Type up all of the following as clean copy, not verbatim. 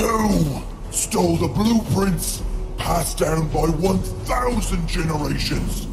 Who stole the blueprints passed down by 1,000 generations?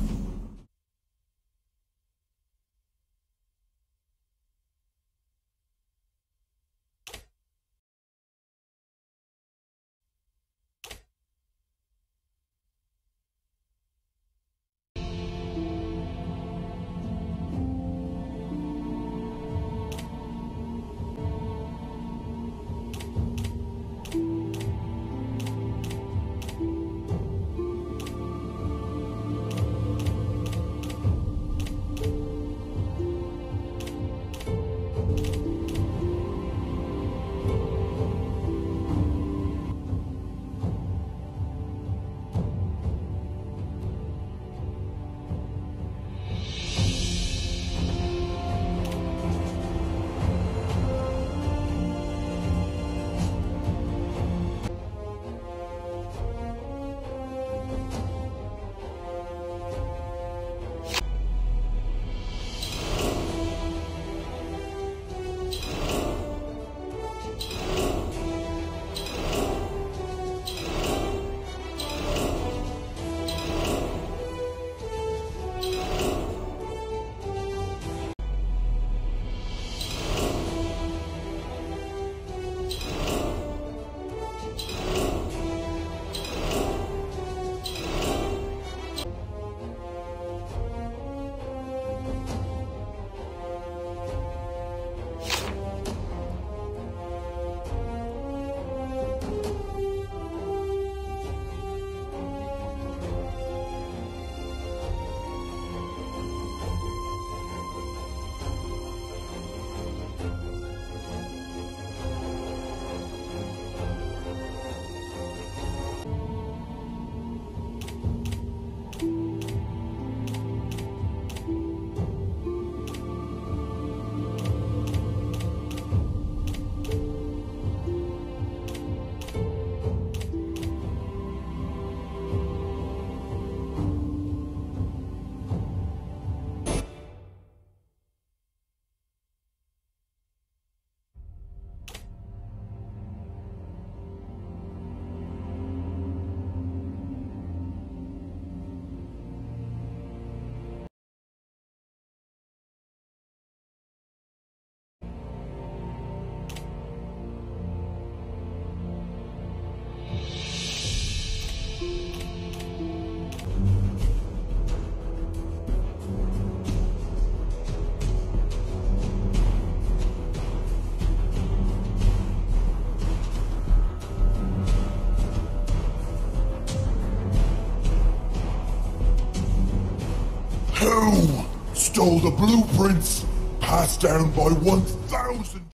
Who stole the blueprints passed down by 1,000?